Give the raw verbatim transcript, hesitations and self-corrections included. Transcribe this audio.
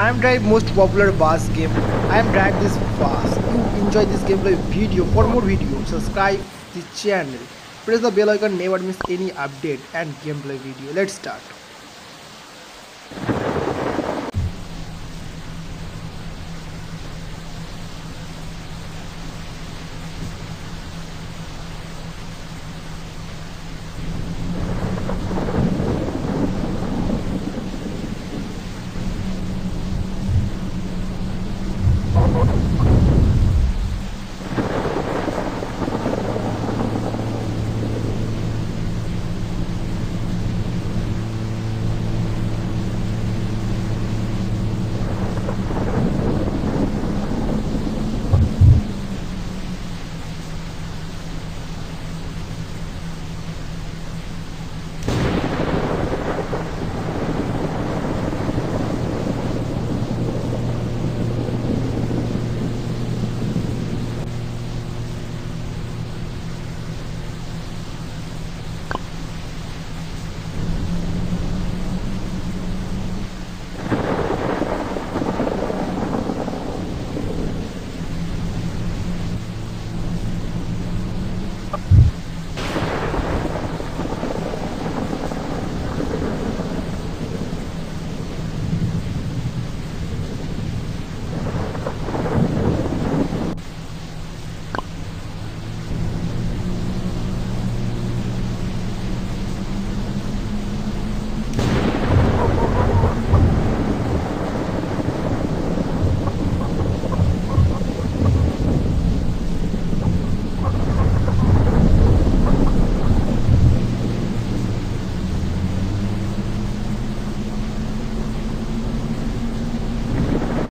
I'm Drive most popular bus game. I'm Drive this bus. If you enjoy this gameplay video, for more videos, subscribe the channel. Press the bell icon, never miss any update and gameplay video. Let's start.